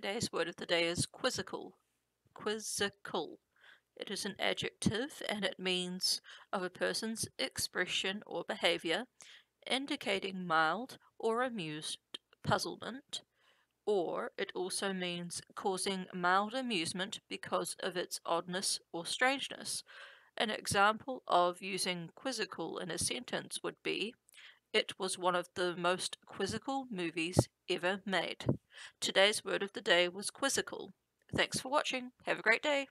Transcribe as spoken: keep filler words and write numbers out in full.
Today's word of the day is quizzical. Quizzical. It is an adjective and it means of a person's expression or behavior, indicating mild or amused puzzlement, or it also means causing mild amusement because of its oddness or strangeness. An example of using quizzical in a sentence would be, "It was one of the most quizzical movies ever made." Today's word of the day was quizzical. Thanks for watching. Have a great day.